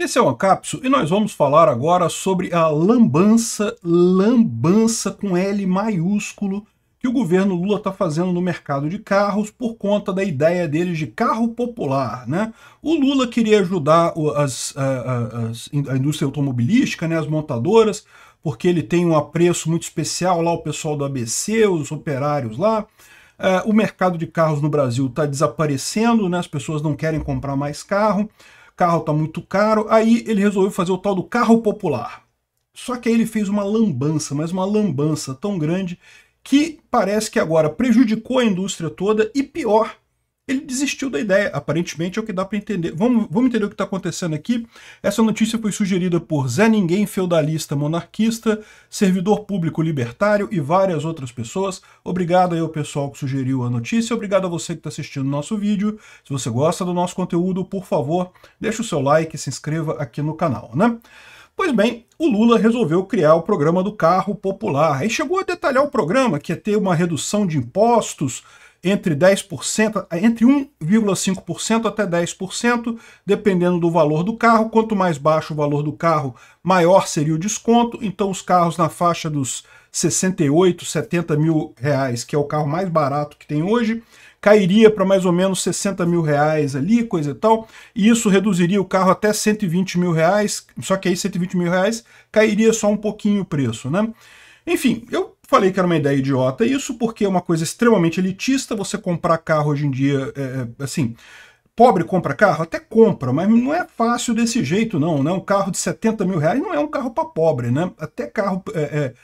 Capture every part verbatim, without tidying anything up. Esse é o Ancapsu e nós vamos falar agora sobre a lambança, lambança com L maiúsculo, que o governo Lula está fazendo no mercado de carros por conta da ideia deles de carro popular, né? O Lula queria ajudar as, as, as, a indústria automobilística, né, as montadoras, porque ele tem um apreço muito especial lá, o pessoal do A B C, os operários lá. Uh, o mercado de carros no Brasil está desaparecendo, né? As pessoas não querem comprar mais carro, carro está muito caro, aí ele resolveu fazer o tal do carro popular. Só que aí ele fez uma lambança, mas uma lambança tão grande que parece que agora prejudicou a indústria toda e pior, ele desistiu da ideia. Aparentemente é o que dá para entender. Vamos, vamos entender o que está acontecendo aqui. Essa notícia foi sugerida por Zé Ninguém, feudalista, monarquista, servidor público libertário e várias outras pessoas. Obrigado aí ao pessoal que sugeriu a notícia. Obrigado a você que está assistindo o nosso vídeo. Se você gosta do nosso conteúdo, por favor, deixa o seu like e se inscreva aqui no canal, né? Pois bem, o Lula resolveu criar o programa do carro popular. E chegou a detalhar o programa, que é ter uma redução de impostos, entre dez por cento, entre um vírgula cinco por cento até dez por cento, dependendo do valor do carro. Quanto mais baixo o valor do carro, maior seria o desconto. Então os carros na faixa dos sessenta e oito, setenta mil reais, que é o carro mais barato que tem hoje, cairia para mais ou menos sessenta mil reais ali, coisa e tal, e isso reduziria o carro até cento e vinte mil reais, só que aí cento e vinte mil reais cairia só um pouquinho o preço, né? Enfim, eu falei que era uma ideia idiota isso, porque é uma coisa extremamente elitista. Você comprar carro hoje em dia, é, assim, pobre compra carro? Até compra, mas não é fácil desse jeito não, né? Um carro de setenta mil reais não é um carro para pobre, né? Até carro é, é,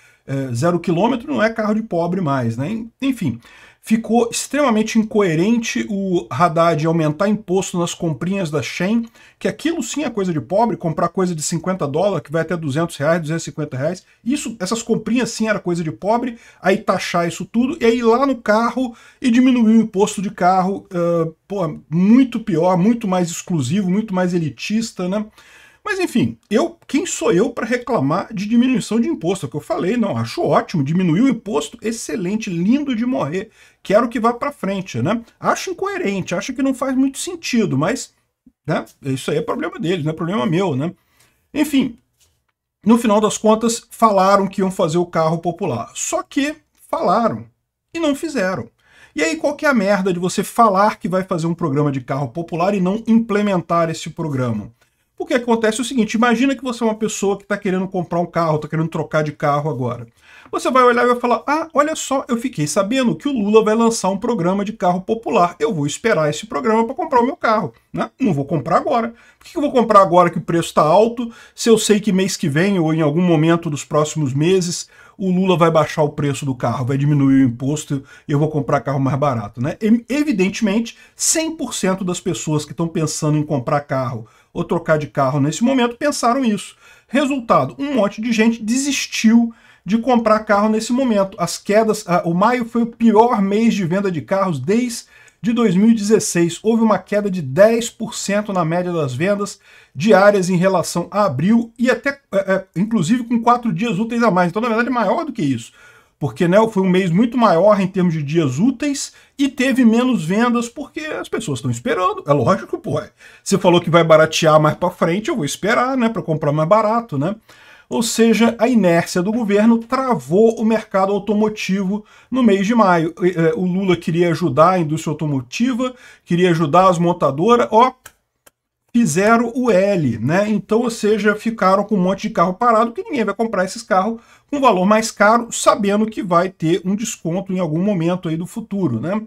é, zero quilômetro não é carro de pobre mais, né? Enfim, ficou extremamente incoerente o Haddad aumentar imposto nas comprinhas da Shein, que aquilo sim é coisa de pobre, comprar coisa de cinquenta dólares, que vai até duzentos reais, duzentos e cinquenta reais, isso, essas comprinhas sim era coisa de pobre, aí taxar isso tudo, e aí ir lá no carro e diminuir o imposto de carro, uh, pô, muito pior, muito mais exclusivo, muito mais elitista, né? Mas enfim, eu, quem sou eu para reclamar de diminuição de imposto? É o que eu falei, não, acho ótimo, diminuiu o imposto, excelente, lindo de morrer, quero que vá para frente, né? Acho incoerente, acho que não faz muito sentido, mas, né, isso aí é problema deles, não é problema meu, né? Enfim, no final das contas, falaram que iam fazer o carro popular, só que falaram e não fizeram. E aí, qual que é a merda de você falar que vai fazer um programa de carro popular e não implementar esse programa? Porque acontece o seguinte, imagina que você é uma pessoa que está querendo comprar um carro, está querendo trocar de carro agora. Você vai olhar e vai falar, ah, olha só, eu fiquei sabendo que o Lula vai lançar um programa de carro popular. Eu vou esperar esse programa para comprar o meu carro, né? Não vou comprar agora. Por que eu vou comprar agora que o preço está alto, se eu sei que mês que vem ou em algum momento dos próximos meses o Lula vai baixar o preço do carro, vai diminuir o imposto e eu vou comprar carro mais barato, né? Evidentemente, cem por cento das pessoas que estão pensando em comprar carro ou trocar de carro nesse momento pensaram isso. Resultado, um monte de gente desistiu de comprar carro nesse momento. As quedas, a, o maio foi o pior mês de venda de carros desde de dois mil e dezesseis. Houve uma queda de dez por cento na média das vendas diárias em relação a abril e até, é, é, inclusive, com quatro dias úteis a mais. Então, na verdade, é maior do que isso, porque, né, foi um mês muito maior em termos de dias úteis e teve menos vendas porque as pessoas estão esperando. É lógico, pô. Você falou que vai baratear mais para frente, eu vou esperar, né, para comprar mais barato, né? Ou seja, a inércia do governo travou o mercado automotivo no mês de maio. O Lula queria ajudar a indústria automotiva, queria ajudar as montadoras, ó, fizeram o L, né? Então, ou seja, ficaram com um monte de carro parado, que ninguém vai comprar esses carros com valor mais caro, sabendo que vai ter um desconto em algum momento aí do futuro, né?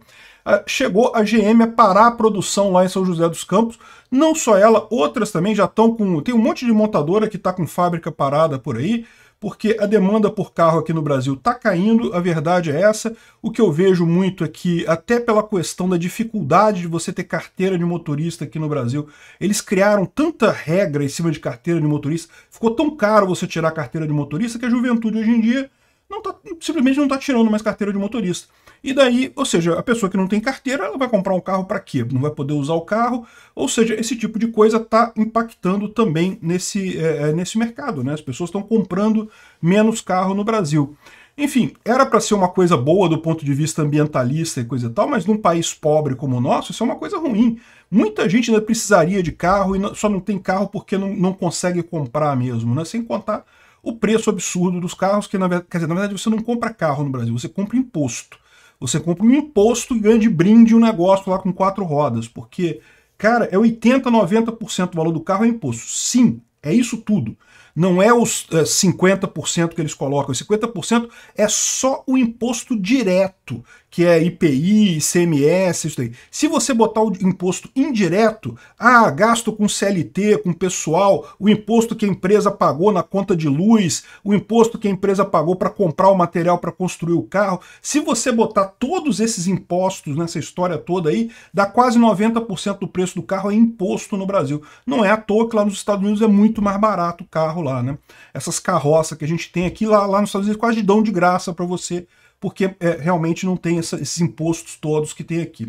Chegou a G M a parar a produção lá em São José dos Campos, não só ela, outras também já estão com... Tem um monte de montadora que está com fábrica parada por aí, porque a demanda por carro aqui no Brasil está caindo, a verdade é essa. O que eu vejo muito é que, até pela questão da dificuldade de você ter carteira de motorista aqui no Brasil, eles criaram tanta regra em cima de carteira de motorista, ficou tão caro você tirar carteira de motorista que a juventude hoje em dia não tá, simplesmente não está tirando mais carteira de motorista. E daí, ou seja, a pessoa que não tem carteira, ela vai comprar um carro para quê? Não vai poder usar o carro, ou seja, esse tipo de coisa está impactando também nesse, é, nesse mercado, né? As pessoas estão comprando menos carro no Brasil. Enfim, era para ser uma coisa boa do ponto de vista ambientalista e coisa e tal, mas num país pobre como o nosso, isso é uma coisa ruim, Muita gente ainda precisaria de carro e só não tem carro porque não, não consegue comprar mesmo, né? Sem contar o preço absurdo dos carros, que na verdade, quer dizer, na verdade você não compra carro no Brasil, você compra imposto. Você compra um imposto e ganha de brinde um negócio lá com quatro rodas, porque, cara, é oitenta, noventa por cento do valor do carro é imposto. Sim, é isso tudo. Não é os é, cinquenta por cento que eles colocam, os cinquenta por cento é só o imposto direto, que é I P I, I C M S, isso daí. Se você botar o imposto indireto, ah, gasto com C L T, com pessoal, o imposto que a empresa pagou na conta de luz, o imposto que a empresa pagou para comprar o material para construir o carro, se você botar todos esses impostos nessa história toda aí, dá quase noventa por cento do preço do carro é imposto no Brasil. Não é à toa que lá nos Estados Unidos é muito mais barato o carro lá, né? Essas carroças que a gente tem aqui, lá, lá nos Estados Unidos quase dão de graça para você, porque é, realmente não tem essa, esses impostos todos que tem aqui.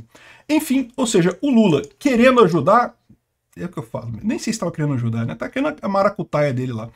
Enfim, ou seja, o Lula querendo ajudar, é o que eu falo, nem sei se estava querendo ajudar, né? Tá querendo a maracutaia dele lá.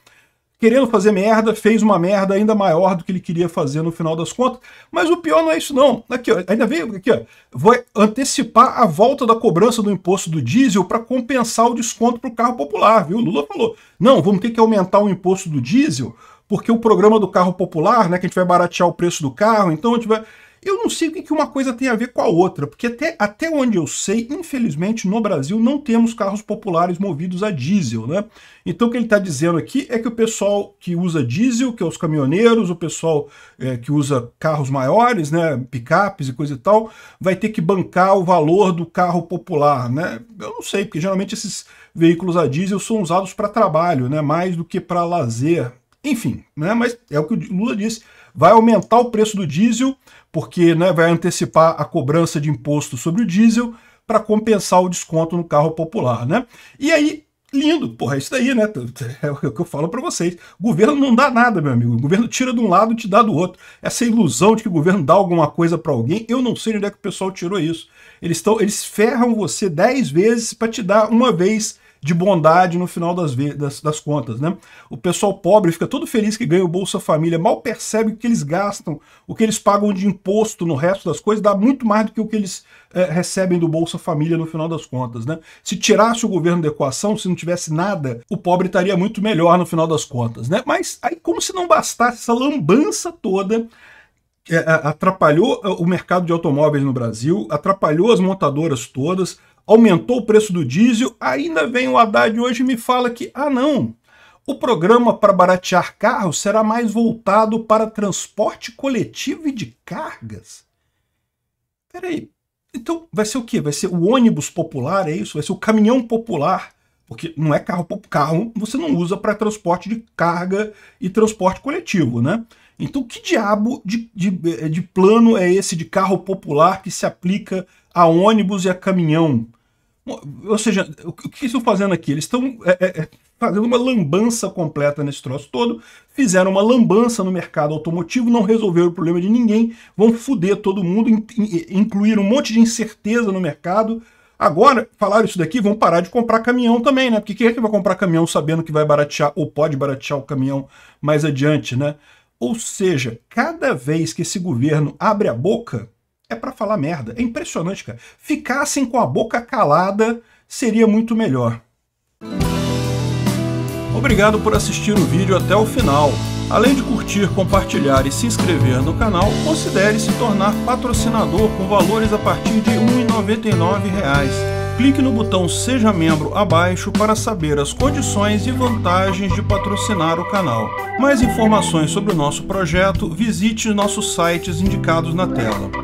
Querendo fazer merda, fez uma merda ainda maior do que ele queria fazer no final das contas, mas o pior não é isso não. Aqui, ó, ainda veio aqui, ó, vou antecipar a volta da cobrança do imposto do diesel para compensar o desconto para o carro popular, viu? O Lula falou, não, vamos ter que aumentar o imposto do diesel, porque o programa do carro popular, né, que a gente vai baratear o preço do carro, então a gente vai... Eu não sei o que uma coisa tem a ver com a outra, porque até, até onde eu sei, infelizmente, no Brasil não temos carros populares movidos a diesel, né? Então o que ele está dizendo aqui é que o pessoal que usa diesel, que é os caminhoneiros, o pessoal é, que usa carros maiores, né, picapes e coisa e tal, vai ter que bancar o valor do carro popular, né? Eu não sei, porque geralmente esses veículos a diesel são usados para trabalho, né, mais do que para lazer. Enfim, né, mas é o que o Lula disse, vai aumentar o preço do diesel, porque, né, vai antecipar a cobrança de imposto sobre o diesel para compensar o desconto no carro popular, né? E aí, lindo, porra, é isso daí, né? É o que eu falo para vocês. O governo não dá nada, meu amigo. O governo tira de um lado e te dá do outro. Essa ilusão de que o governo dá alguma coisa para alguém, eu não sei onde é que o pessoal tirou isso. Eles, tão, eles ferram você dez vezes para te dar uma vez de bondade no final das, das, das contas, né? O pessoal pobre fica todo feliz que ganha o Bolsa Família, mal percebe o que eles gastam, o que eles pagam de imposto no resto das coisas, dá muito mais do que o que eles é, recebem do Bolsa Família no final das contas, né? Se tirasse o governo da equação, se não tivesse nada, o pobre estaria muito melhor no final das contas, né? Mas aí, como se não bastasse essa lambança toda, é, atrapalhou o mercado de automóveis no Brasil, atrapalhou as montadoras todas, aumentou o preço do diesel, ainda vem o Haddad hoje e me fala que, ah não, o programa para baratear carros será mais voltado para transporte coletivo e de cargas? Peraí, então vai ser o quê? Vai ser o ônibus popular, é isso? Vai ser o caminhão popular? Porque não é carro, carro você não usa para transporte de carga e transporte coletivo, né? Então que diabo de, de, de plano é esse de carro popular que se aplica a ônibus e a caminhão? Ou seja, o que estão fazendo aqui? Eles estão é, é, fazendo uma lambança completa nesse troço todo, fizeram uma lambança no mercado automotivo, não resolveram o problema de ninguém, vão foder todo mundo, incluir um monte de incerteza no mercado. Agora, falaram isso daqui, vão parar de comprar caminhão também, né? Porque quem é que vai comprar caminhão sabendo que vai baratear ou pode baratear o caminhão mais adiante, né? Ou seja, cada vez que esse governo abre a boca, é para falar merda. É impressionante, cara. Ficassem com a boca calada seria muito melhor. Obrigado por assistir o vídeo até o final. Além de curtir, compartilhar e se inscrever no canal, considere se tornar patrocinador com valores a partir de um real e noventa e nove centavos. Clique no botão Seja Membro abaixo para saber as condições e vantagens de patrocinar o canal. Mais informações sobre o nosso projeto, visite nossos sites indicados na tela.